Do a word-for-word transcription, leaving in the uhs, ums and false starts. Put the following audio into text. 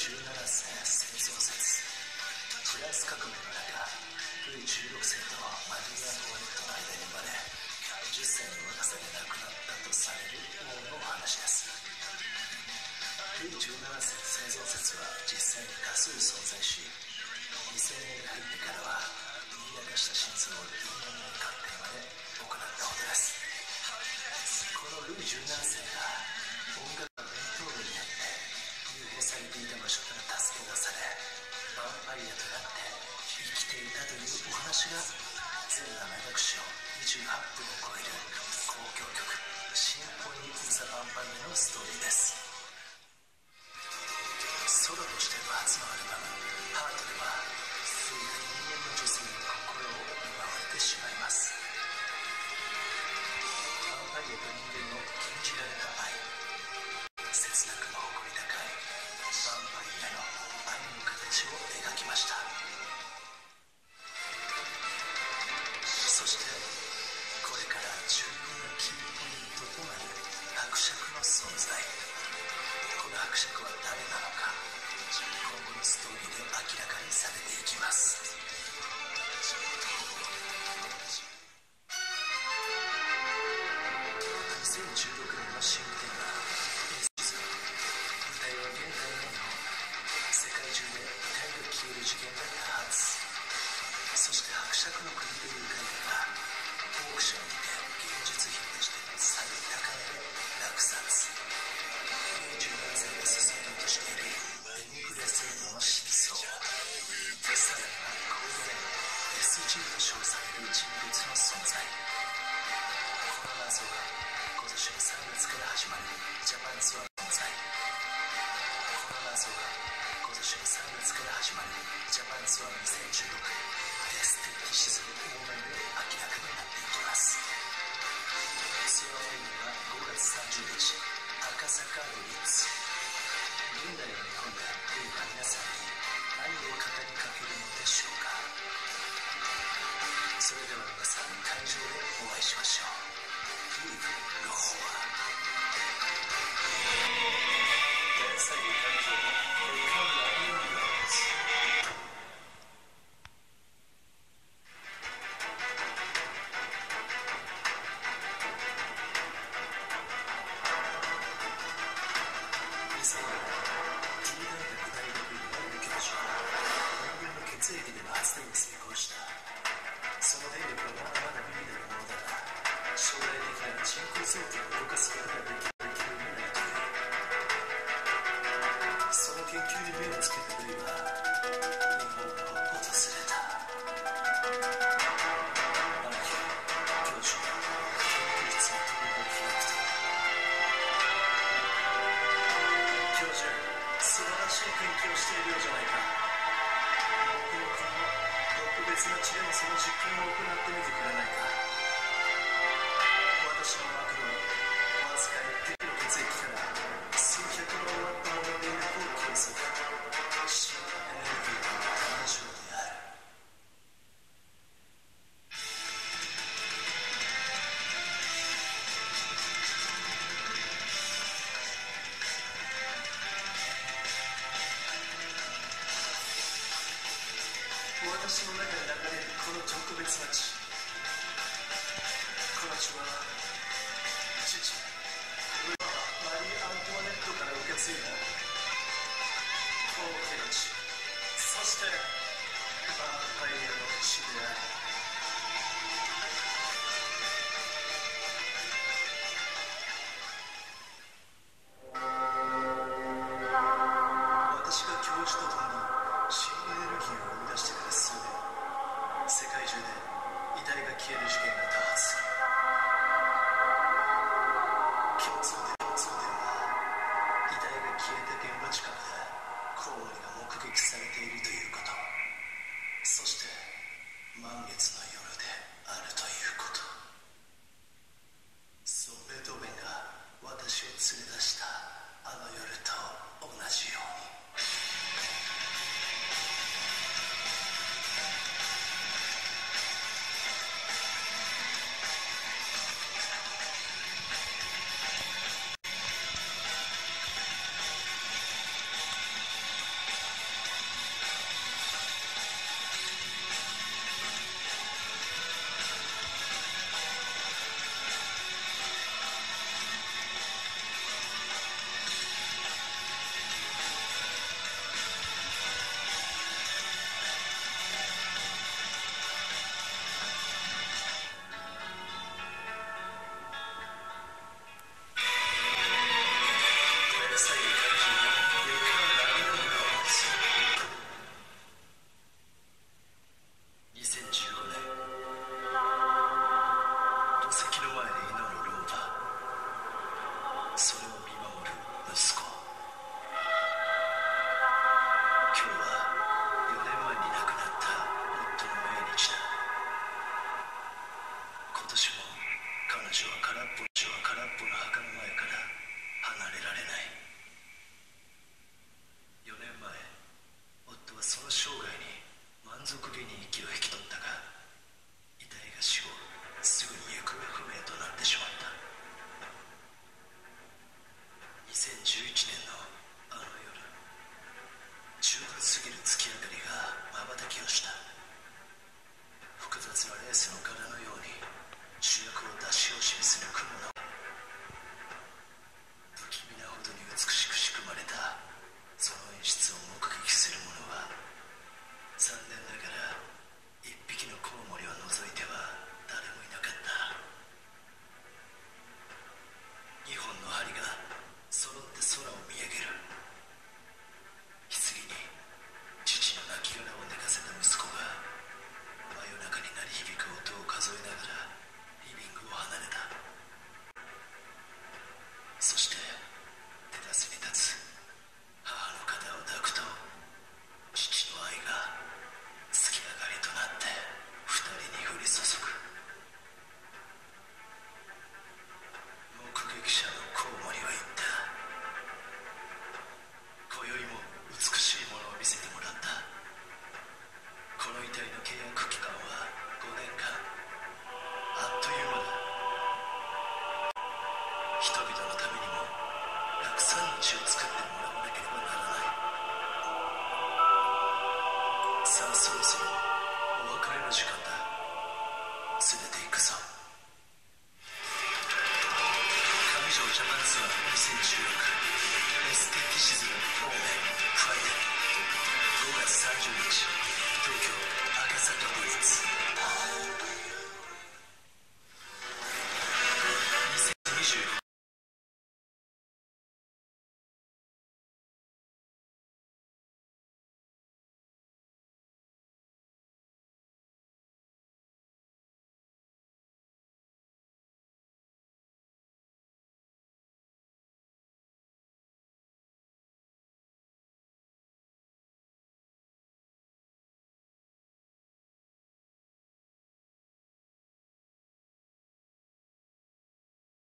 じゅうななせん戦争説フランス革命の中ルイじゅうろくせいとマリー・アントワネットの間に生まれじゅっさいの若さで亡くなったとされる王のお話です。ルイじゅうななせい戦争説は実際に多数存在しにせんねんに入ってからは見いだした真相を人間の鑑定まで行ったほどです。このルイじゅうななせいが音楽が弁当部になって融合されていた場所から助け出されヴァンパイアとなって生きていたというお話が全ななひゃくしょうにじゅうはっぷんを超える交響曲「シンフォニー・オブ・ザ・ヴァンパイア」のストーリーです。ソロとしての初のアルバム「ハート」ではついに人間の女性に心を奪われてしまいます。ヴァンパイアと人間の禁じられた愛、切なくも誇り高いヴァンパイアの愛の形を描きました。そしてこれから重要なキーポイントとなる伯爵の存在、この伯爵は誰なのか今後のストーリーで明らかにされていきます。にせんじゅうろくねんの新テーマ「エイズ」、舞台は現代の日本、世界中で体力消える事件が多発、そして伯爵の国という概念がオークションにて現実品として最高値で落札。ルイじゅうななせいが進めようとしているデニグレ制度の真相、さらにはコードネーム エスジー と称される人物の存在、この謎は今年のさんがつから始まるジャパンツアーの存在、この謎は今年のさんがつから始まるジャパンツアーにせんじゅうろくデスティニーシズムオーナーで明らかになっていきます。ツアーメニューはごがつさんじゅうにち赤坂ルイッツ。現代の日本でルイは皆さんに何を語りかけるのでしょうか。それでは皆さん会場でお会いしましょう。ルイの方は現在の会場のレカンライオンライズ、以前は T 大学大学院の教授が人間の血液での発電に成功した。その電力はまだまだ微々なものだが将来的な人工臓器を動かすことができるようになるという、その研究に目をつけたルイは日本を訪れた。あの日教授は研究室の扉を開くと、教授素晴らしい研究をしているようじゃないか、僕の国の特別な地でもその実験を行ってみてくれないか。私の悪夢はわずかいち滴の血液から数百のワットもの電力を計測、新エネルギーの誕生である。私の中に流れるこの特別な血、この血は父、マリー・アントワネットから受け継いだ王家の血、そしてヴァンパイアの血である。私が教授と共に新エネルギーを生み出してから数年、世界中で遺体が消える事件が多発する。共通点は遺体が消えた現場近くでコウモリが目撃されているということ、そして満月の夜であるということ。そう、ベートーベンが私を連れ出したあの夜と同じように。ごがつさんじゅうにち東京赤坂ドイツ。